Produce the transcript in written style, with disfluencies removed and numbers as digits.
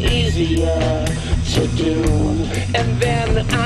Easier to do, and then